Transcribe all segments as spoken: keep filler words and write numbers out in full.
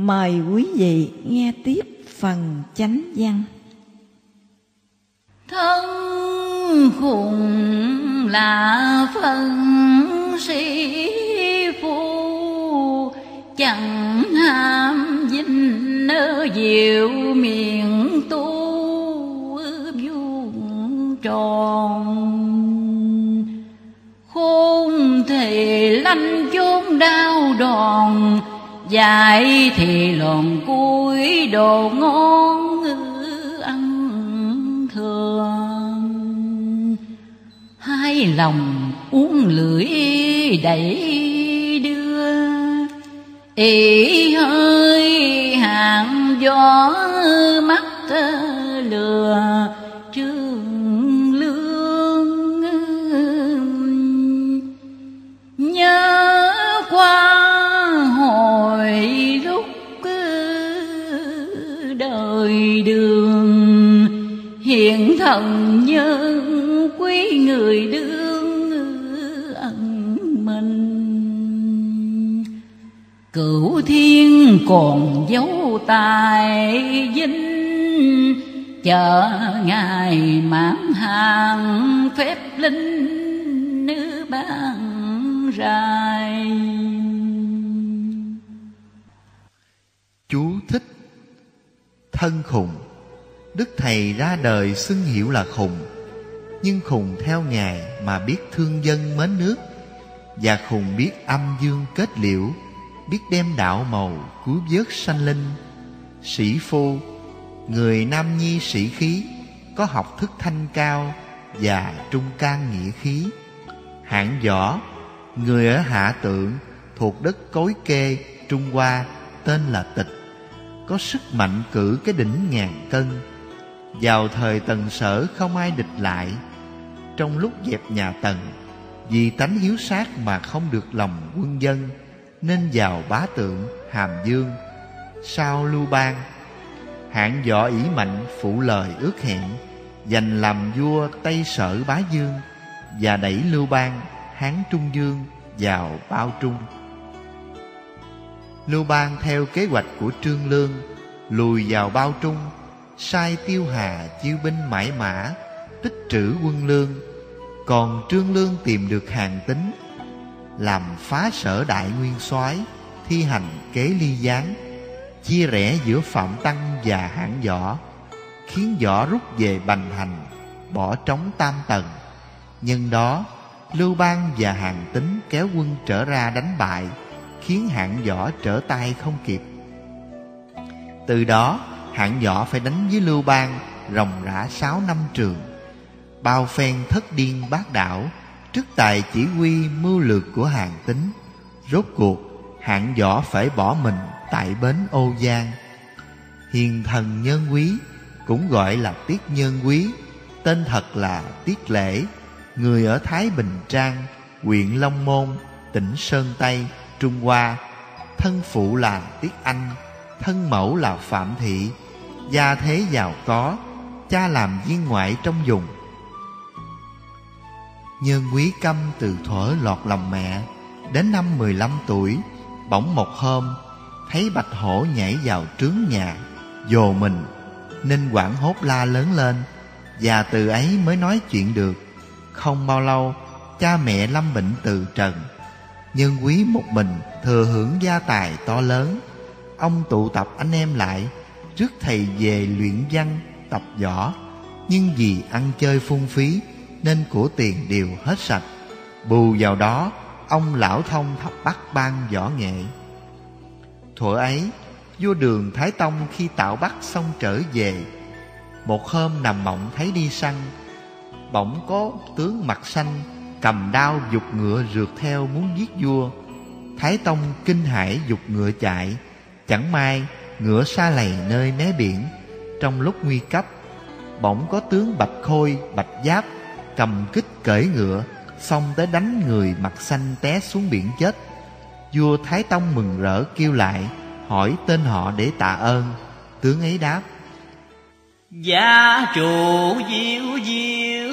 Mời quý vị nghe tiếp phần chánh văn. Thân khùng là phân sĩ phu, chẳng ham dinh nơi diệu miệng tu vuông tròn. Khôn thì lanh chốn đau đòn, dại thì lòn cuối đồ ngon ăn thường. Hai lòng uống lưỡi đẩy đưa, ý hơi Hạng Võ mắt lừa Trương Lương. Nhớ qua lúc đời đường, hiện thần nhân quý người đương ẩn mình. Cửu thiên còn giấu tài dinh, chờ ngài mãn hàng phép linh nữ ban rài. Chú thích: Thân khùng, Đức Thầy ra đời xưng hiệu là khùng, nhưng khùng theo Ngài mà biết thương dân mến nước, và khùng biết âm dương kết liễu, biết đem đạo màu cứu vớt sanh linh. Sĩ phu, người nam nhi sĩ khí, có học thức thanh cao và trung can nghĩa khí. Hạng Võ, người ở Hạ Tượng thuộc đất Cối Kê, Trung Hoa, tên là Tịch, có sức mạnh cử cái đỉnh ngàn cân. Vào thời Tần Sở không ai địch lại. Trong lúc dẹp nhà Tần, vì tánh hiếu sát mà không được lòng quân dân, nên vào Bá Tượng, Hàm Dương, sau Lưu Bang. Hạng Võ ỷ mạnh phụ lời ước hẹn, giành làm vua Tây Sở Bá Dương, và đẩy Lưu Bang, Hán Trung Dương vào Bao Trung. Lưu Bang theo kế hoạch của Trương Lương lùi vào Bao Trung, sai Tiêu Hà chiêu binh mãi mã, tích trữ quân lương. Còn Trương Lương tìm được Hàn Tín, làm phá sở đại nguyên soái, thi hành kế ly gián, chia rẽ giữa Phạm Tăng và Hạng Võ, khiến Võ rút về Bành Hành, bỏ trống Tam Tần. Nhân đó, Lưu Bang và Hàn Tín kéo quân trở ra đánh bại, khiến Hạng Võ trở tay không kịp. Từ đó, Hạng Võ phải đánh với Lưu Bang ròng rã sáu năm trường, bao phen thất điên bát đảo trước tài chỉ huy mưu lược của Hàn Tín. Rốt cuộc, Hạng Võ phải bỏ mình tại bến Ô Giang. Hiền thần Nhân Quý, cũng gọi là Tiết Nhân Quý, tên thật là Tiết Lễ, người ở Thái Bình Trang, huyện Long Môn, tỉnh Sơn Tây, Trung Hoa. Thân phụ là Tiết Anh, thân mẫu là Phạm Thị, gia thế giàu có, cha làm viên ngoại trong vùng. Nhân Quý câm từ thuở lọt lòng mẹ, đến năm mười lăm tuổi, bỗng một hôm thấy bạch hổ nhảy vào trướng nhà dồ mình, nên hoảng hốt la lớn lên, và từ ấy mới nói chuyện được. Không bao lâu, cha mẹ lâm bệnh từ trần. Nhân Quý một mình thừa hưởng gia tài to lớn. Ông tụ tập anh em lại, rước thầy về luyện văn, tập võ. Nhưng vì ăn chơi phung phí, nên của tiền đều hết sạch. Bù vào đó, ông lão thông thập bát ban võ nghệ. Thuở ấy, vua Đường Thái Tông khi tạo Bắc xong trở về, một hôm nằm mộng thấy đi săn, bỗng có tướng mặt xanh cầm đao giục ngựa rượt theo muốn giết vua. Thái Tông kinh hãi giục ngựa chạy, chẳng may ngựa sa lầy nơi mé biển. Trong lúc nguy cấp, bỗng có tướng Bạch Khôi, Bạch Giáp cầm kích cưỡi ngựa xông tới đánh người mặt xanh té xuống biển chết. Vua Thái Tông mừng rỡ kêu lại hỏi tên họ để tạ ơn. Tướng ấy đáp: Giá trụ diêu diêu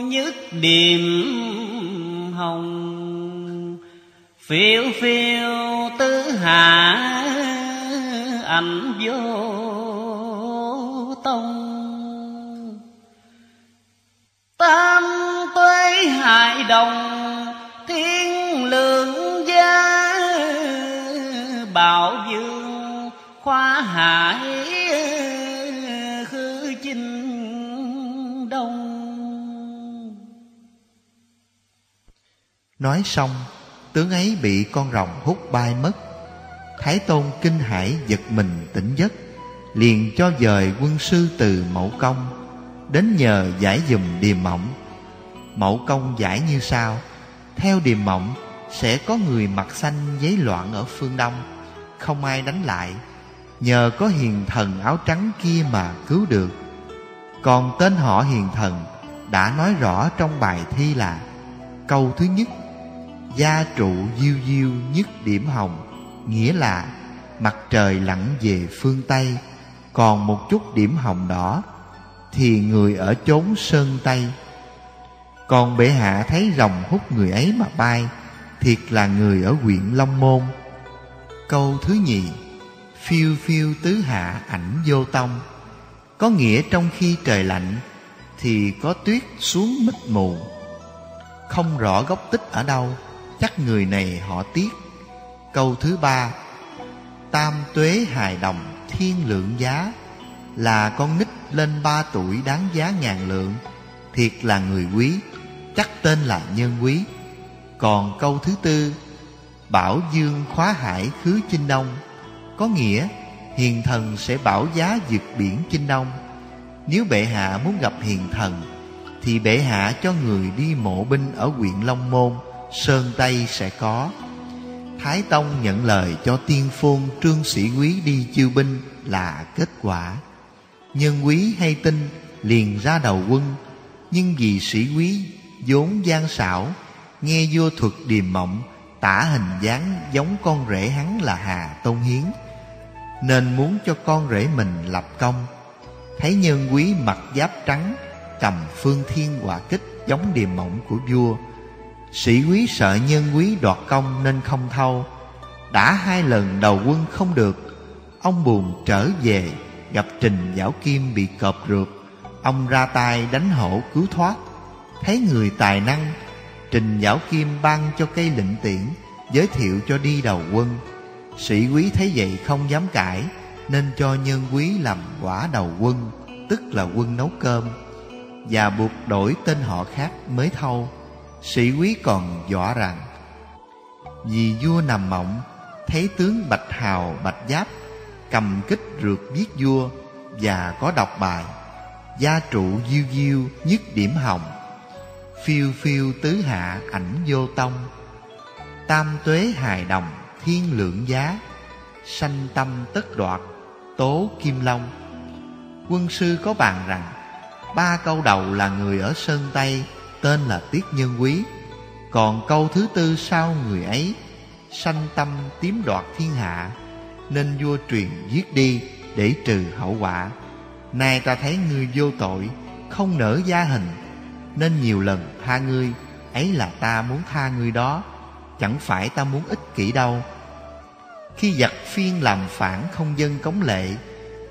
nhất điểm hồng, phiêu phiêu tứ hạ ảnh vô tông. Tam tuế hại đồng thiên lượng gia, bảo dương khoa hải khứ chinh đông. Nói xong, tướng ấy bị con rồng hút bay mất. Thái Tôn kinh hãi giật mình tỉnh giấc, liền cho dời quân sư Từ Mậu Công đến nhờ giải giùm Điềm Mộng. Mậu Công giải như sau: theo Điềm Mộng sẽ có người mặt xanh giấy loạn ở phương đông, không ai đánh lại, nhờ có hiền thần áo trắng kia mà cứu được. Còn tên họ hiền thần đã nói rõ trong bài thi là câu thứ nhất: gia trụ diêu diêu nhất điểm hồng, nghĩa là mặt trời lặn về phương Tây, còn một chút điểm hồng đỏ thì người ở chốn Sơn Tây. Còn bệ hạ thấy rồng hút người ấy mà bay, thiệt là người ở huyện Long Môn. Câu thứ nhì: phiêu phiêu tứ hạ ảnh vô tông, có nghĩa trong khi trời lạnh thì có tuyết xuống mịt mù, không rõ gốc tích ở đâu, chắc người này họ Tiết. Câu thứ ba: tam tuế hài đồng thiên lượng giá, là con nít lên ba tuổi đáng giá ngàn lượng, thiệt là người quý, chắc tên là Nhân Quý. Còn câu thứ tư: bảo dương khóa hải khứ chinh đông, có nghĩa hiền thần sẽ bảo giá vượt biển chinh đông. Nếu bệ hạ muốn gặp hiền thần thì bệ hạ cho người đi mộ binh ở huyện Long Môn, Sơn Tây sẽ có. Thái Tông nhận lời cho tiên phôn Trương Sĩ Quý đi chiêu binh là kết quả. Nhân Quý hay tin liền ra đầu quân, nhưng vì Sĩ Quý vốn gian xảo, nghe vua thuật Điềm Mộng tả hình dáng giống con rể hắn là Hà Tôn Hiến, nên muốn cho con rể mình lập công. Thấy Nhân Quý mặc giáp trắng, cầm phương thiên hỏa kích giống Điềm Mộng của vua, Sĩ Quý sợ Nhân Quý đoạt công nên không thâu. Đã hai lần đầu quân không được, ông buồn trở về gặp Trình Giảo Kim bị cọp rượt, ông ra tay đánh hổ cứu thoát. Thấy người tài năng, Trình Giảo Kim ban cho cây lệnh tiễn, giới thiệu cho đi đầu quân. Sĩ Quý thấy vậy không dám cãi, nên cho Nhân Quý làm quả đầu quân, tức là quân nấu cơm, và buộc đổi tên họ khác mới thâu. Sĩ Quý còn dọa rằng vì vua nằm mộng, thấy tướng bạch hào bạch giáp cầm kích rượt giết vua, và có đọc bài gia trụ diêu diêu nhất điểm hồng, phiêu phiêu tứ hạ ảnh vô tông, tam tuế hài đồng thiên lượng giá, sanh tâm tất đoạt tố kim long. Quân sư có bàn rằng ba câu đầu là người ở Sơn Tây, tên là Tiết Nhân Quý. Còn câu thứ tư sau người ấy sanh tâm tím đoạt thiên hạ, nên vua truyền giết đi để trừ hậu quả. Nay ta thấy ngươi vô tội, không nỡ gia hình, nên nhiều lần tha ngươi, ấy là ta muốn tha ngươi đó, chẳng phải ta muốn ích kỷ đâu. Khi giặc phiên làm phản không dân cống lệ,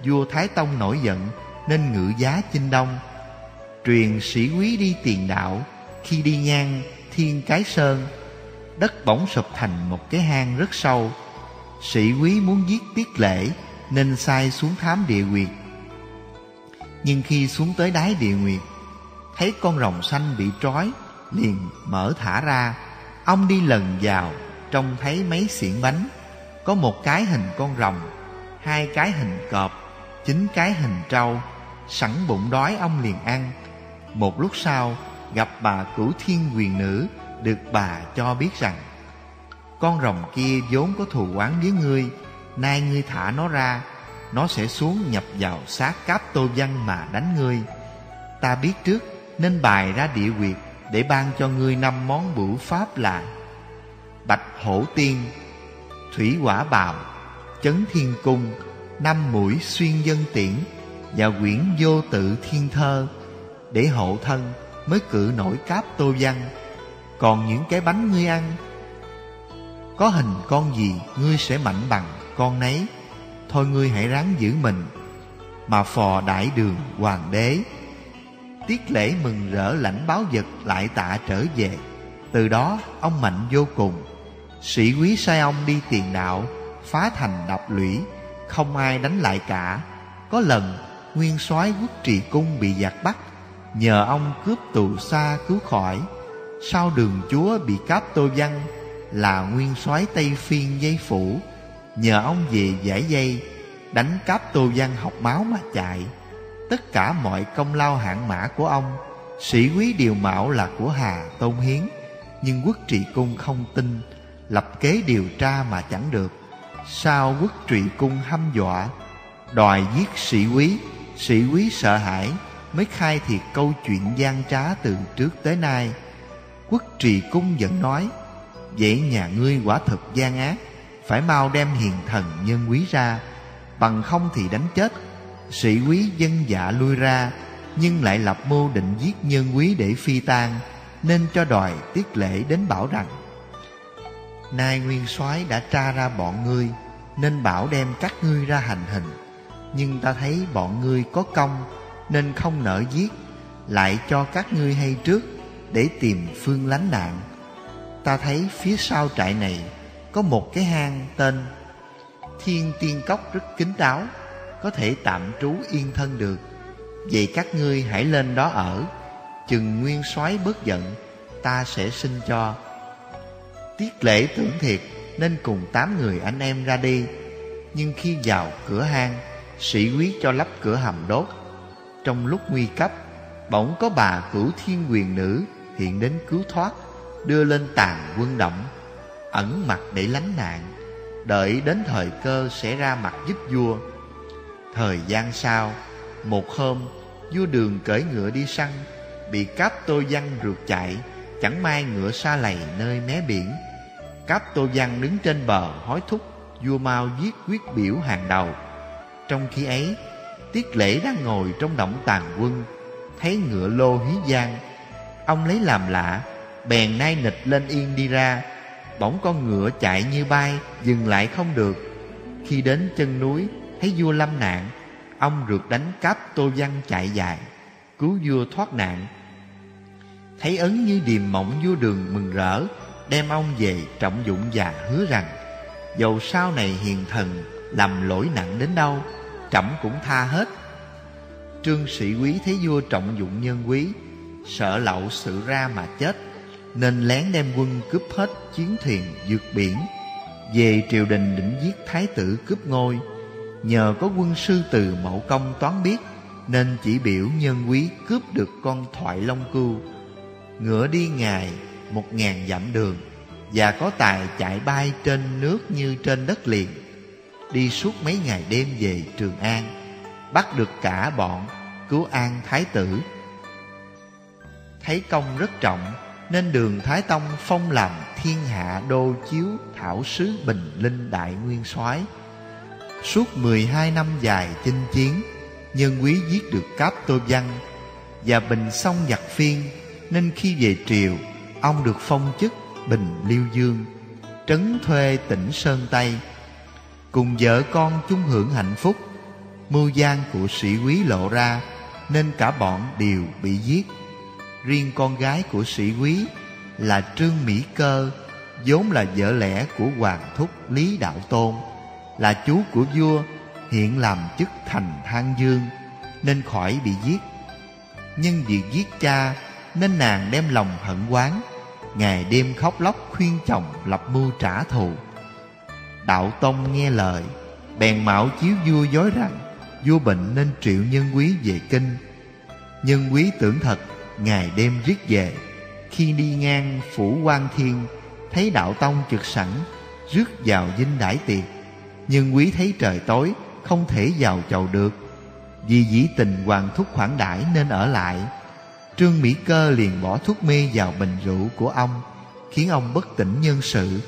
vua Thái Tông nổi giận nên ngự giá chinh đông, truyền Sĩ Quý đi tiền đạo. Khi đi ngang Thiên Cái Sơn, đất bỗng sụp thành một cái hang rất sâu. Sĩ Quý muốn giết Tiết Lễ nên sai xuống thám địa huyệt. Nhưng khi xuống tới đáy địa huyệt, thấy con rồng xanh bị trói, liền mở thả ra. Ông đi lần vào, trông thấy mấy xiển bánh, có một cái hình con rồng, hai cái hình cọp, chín cái hình trâu. Sẵn bụng đói ông liền ăn. Một lúc sau gặp bà Cửu Thiên Huyền Nữ, được bà cho biết rằng con rồng kia vốn có thù oán với ngươi, nay ngươi thả nó ra, nó sẽ xuống nhập vào xác Cáp Tô Văn mà đánh ngươi. Ta biết trước nên bài ra địa huyệt để ban cho ngươi năm món bửu pháp là bạch hổ tiên, thủy quả bào, chấn thiên cung, năm mũi xuyên dân tiễn và quyển vô tự thiên thơ, để hộ thân mới cự nổi Cáp Tô Văn. Còn những cái bánh ngươi ăn, có hình con gì ngươi sẽ mạnh bằng con nấy. thôi ngươi hãy ráng giữ mình mà phò đại đường hoàng đế. Tiết Lễ mừng rỡ lãnh báo vật lại tạ trở về. Từ đó ông mạnh vô cùng. Sĩ Quý sai ông đi tiền đạo, phá thành đập lũy, không ai đánh lại cả. Có lần nguyên soái Quốc Trị Cung bị giặc bắt, nhờ ông cướp tù xa cứu khỏi. Sau Đường Chúa bị Cáp Tô Văn là nguyên soái Tây Phiên dây phủ, nhờ ông về giải dây, đánh Cáp Tô Văn học máu mà chạy. Tất cả mọi công lao hạng mã của ông, Sĩ Quý điều mạo là của Hà Tôn Hiến. Nhưng Quốc Trị Cung không tin, lập kế điều tra mà chẳng được. Sau Quốc Trị Cung hăm dọa, đòi giết Sĩ Quý. Sĩ Quý sợ hãi, mới khai thiệt câu chuyện gian trá từ trước tới nay. Quốc Trị Cung vẫn nói: vậy nhà ngươi quả thật gian ác, phải mau đem hiền thần Nhân Quý ra, bằng không thì đánh chết. Sĩ Quý dân dạ lui ra, nhưng lại lập mưu định giết Nhân Quý để phi tang, nên cho đòi Tiết Lễ đến bảo rằng: nay nguyên soái đã tra ra bọn ngươi, nên bảo đem các ngươi ra hành hình. Nhưng ta thấy bọn ngươi có công, nên không nỡ giết, lại cho các ngươi hay trước, để tìm phương lánh nạn. Ta thấy phía sau trại này có một cái hang tên Thiên Tiên Cốc rất kín đáo, có thể tạm trú yên thân được. Vậy các ngươi hãy lên đó ở, chừng nguyên soái bớt giận, ta sẽ xin cho. Tiết Lễ tưởng thiệt, nên cùng tám người anh em ra đi. Nhưng khi vào cửa hang, Sĩ Quý cho lắp cửa hầm đốt. Trong lúc nguy cấp, bỗng có bà Cửu Thiên Huyền Nữ hiện đến cứu thoát, đưa lên tàn quân động, ẩn mặt để lánh nạn, đợi đến thời cơ sẽ ra mặt giúp vua. Thời gian sau, một hôm, vua Đường cưỡi ngựa đi săn, bị Cáp Tô Văn rượt chạy, chẳng may ngựa sa lầy nơi mé biển. Cáp Tô Văn đứng trên bờ hối thúc vua mau giết quyết biểu hàng đầu. Trong khi ấy, Tiết Lễ đang ngồi trong động tàn quân, thấy ngựa lô hí giang, ông lấy làm lạ, bèn nai nịch lên yên đi ra. Bỗng con ngựa chạy như bay, dừng lại không được. Khi đến chân núi, thấy vua lâm nạn, ông rượt đánh Cáp Tô Văn chạy dài, cứu vua thoát nạn. Thấy ấn như điềm mộng, vua Đường mừng rỡ, đem ông về trọng dụng và hứa rằng dầu sau này hiền thần làm lỗi nặng đến đâu, trẫm cũng tha hết. Trương Sĩ Quý thấy vua trọng dụng Nhân Quý, sợ lậu sự ra mà chết, nên lén đem quân cướp hết chiến thuyền vượt biển. Về triều đình định giết thái tử cướp ngôi, nhờ có quân sư Từ Mậu Công toán biết, nên chỉ biểu Nhân Quý cướp được con thoại long cưu. Ngựa đi ngày một ngàn dặm đường, và có tài chạy bay trên nước như trên đất liền. Đi suốt mấy ngày đêm về Trường An, bắt được cả bọn, cứu An thái tử. Thấy công rất trọng, nên Đường Thái Tông phong làm Thiên Hạ Đô Chiếu Thảo Sứ Bình Linh Đại Nguyên Soái. Suốt mười hai năm dài chinh chiến, Nhân Quý giết được Cáp Tô Văn và bình xong giặc phiên, nên khi về triều, ông được phong chức Bình Liêu Dương, trấn thuê tỉnh Sơn Tây, cùng vợ con chung hưởng hạnh phúc. Mưu gian của Sĩ Quý lộ ra, nên cả bọn đều bị giết. Riêng con gái của Sĩ Quý là Trương Mỹ Cơ, vốn là vợ lẽ của Hoàng Thúc Lý Đạo Tôn, là chú của vua, hiện làm chức thành Hán Dương, nên khỏi bị giết. Nhưng vì giết cha, nên nàng đem lòng hận oán, ngày đêm khóc lóc khuyên chồng lập mưu trả thù. Đạo Tông nghe lời, bèn mạo chiếu vua dối rằng vua bệnh nên triệu Nhân Quý về kinh. Nhân Quý tưởng thật, ngày đêm riết về. Khi đi ngang phủ Quang Thiên, thấy Đạo Tông trực sẵn, rước vào dinh đãi tiệc. Nhân Quý thấy trời tối, không thể vào chầu được, vì dĩ tình Hoàng Thúc khoản đãi nên ở lại. Trương Mỹ Cơ liền bỏ thuốc mê vào bình rượu của ông, khiến ông bất tỉnh nhân sự.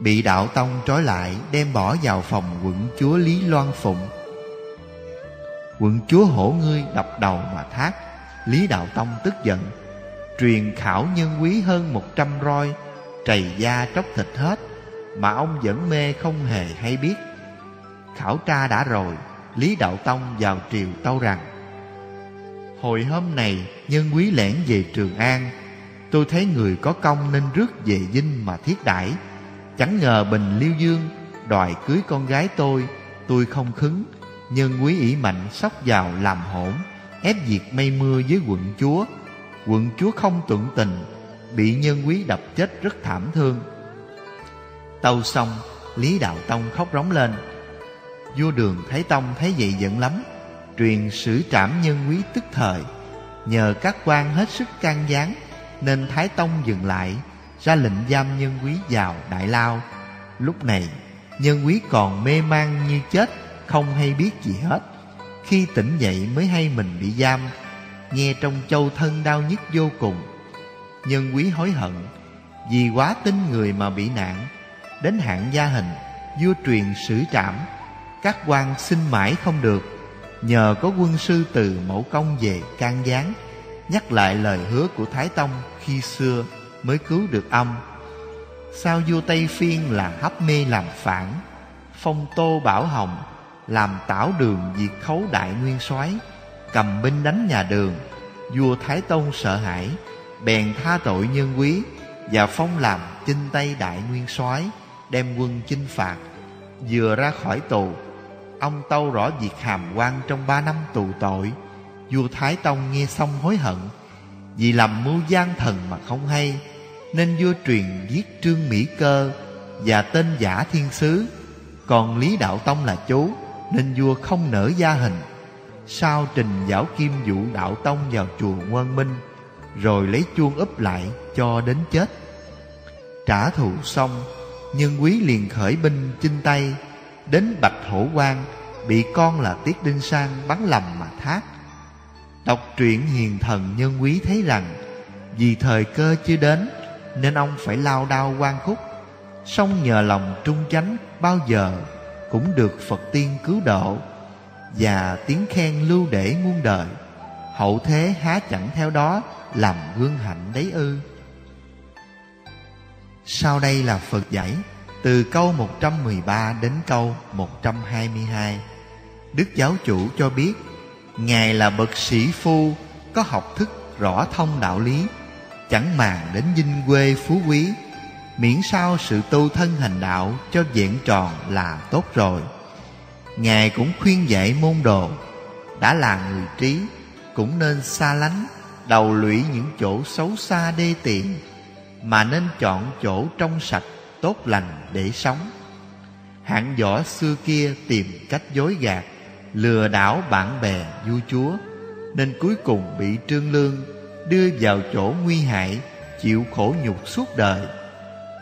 Bị Đạo Tông trói lại, đem bỏ vào phòng quận chúa Lý Loan phụng. Quận chúa hổ ngươi đập đầu mà thác. Lý Đạo Tông tức giận, truyền khảo Nhân Quý hơn một trăm roi, trầy da tróc thịt hết, mà ông vẫn mê không hề hay biết. khảo tra đã rồi, Lý Đạo Tông vào triều tâu rằng: Hồi hôm này Nhân Quý lẻn về Trường An, tôi thấy người có công nên rước về dinh mà thiết đãi. Chẳng ngờ Bình Liêu Dương đòi cưới con gái tôi, tôi không khứng. Nhân Quý ỷ mạnh xốc vào làm hỗn, ép việc mây mưa với quận chúa. Quận chúa không tuận tình, bị Nhân Quý đập chết rất thảm thương. Tâu xong, Lý Đạo Tông khóc rống lên. Vua Đường Thái Tông thấy vậy giận lắm, truyền xử trảm Nhân Quý tức thời. Nhờ các quan hết sức can gián nên Thái Tông dừng lại, ra lệnh giam Nhân Quý vào đại lao. Lúc này Nhân Quý còn mê man như chết, không hay biết gì hết. Khi tỉnh dậy mới hay mình bị giam, nghe trong châu thân đau nhức vô cùng. Nhân Quý hối hận vì quá tin người mà bị nạn. Đến hạn gia hình, vua truyền xử trảm. Các quan xin mãi không được. Nhờ có quân sư Từ Mậu Công về can gián, nhắc lại lời hứa của Thái Tông khi xưa, mới cứu được ông. Sao vua Tây Phiên là hấp mê làm phản, phong Tô Bảo Hồng, làm Tảo Đường diệt khấu đại nguyên soái, cầm binh đánh nhà Đường. Vua Thái Tông sợ hãi, bèn tha tội Nhân Quý và phong làm Chinh Tây đại nguyên soái, đem quân chinh phạt. Vừa ra khỏi tù, ông tâu rõ việc hàm quan trong ba năm tù tội. Vua Thái Tông nghe xong hối hận vì làm mưu gian thần mà không hay, nên vua truyền giết Trương Mỹ Cơ và tên giả thiên sứ. Còn Lý Đạo Tông là chú, nên vua không nỡ gia hình. Sau Trình Giảo Kim dụ Đạo Tông vào chùa Nguyên Minh, rồi lấy chuông úp lại cho đến chết. Trả thù xong, Nhân Quý liền khởi binh chinh Tây. Đến Bạch Hổ Quan, bị con là Tiết Đinh Sang bắn lầm mà thác. Đọc truyện hiền thần, Nhân Quý thấy rằng vì thời cơ chưa đến nên ông phải lao đao quan khúc. Song nhờ lòng trung chánh, bao giờ cũng được Phật tiên cứu độ, và tiếng khen lưu để muôn đời. Hậu thế há chẳng theo đó làm gương hạnh đấy ư? Sau đây là phần giải từ câu một trăm mười ba đến câu một trăm hai mươi hai. Đức giáo chủ cho biết Ngài là bậc sĩ phu, có học thức rõ thông đạo lý, chẳng màng đến vinh quê phú quý, miễn sao sự tu thân hành đạo cho vẹn tròn là tốt rồi. Ngài cũng khuyên dạy môn đồ, đã là người trí cũng nên xa lánh, đầu lũy những chỗ xấu xa đê tiện, mà nên chọn chỗ trong sạch tốt lành để sống. Hạng Võ xưa kia tìm cách dối gạt, lừa đảo bạn bè vua chúa, nên cuối cùng bị Trương Lương đưa vào chỗ nguy hại, chịu khổ nhục suốt đời.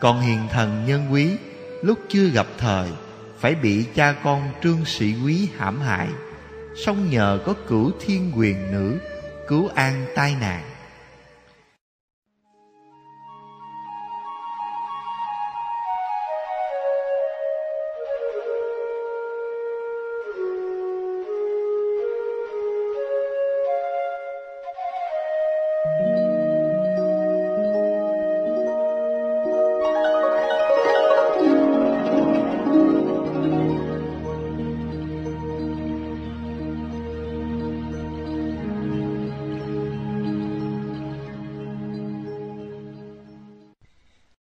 Còn hiền thần Nhân Quý lúc chưa gặp thời, phải bị cha con Trương Sĩ Quý hãm hại, song nhờ có Cửu Thiên Huyền Nữ cứu an tai nạn,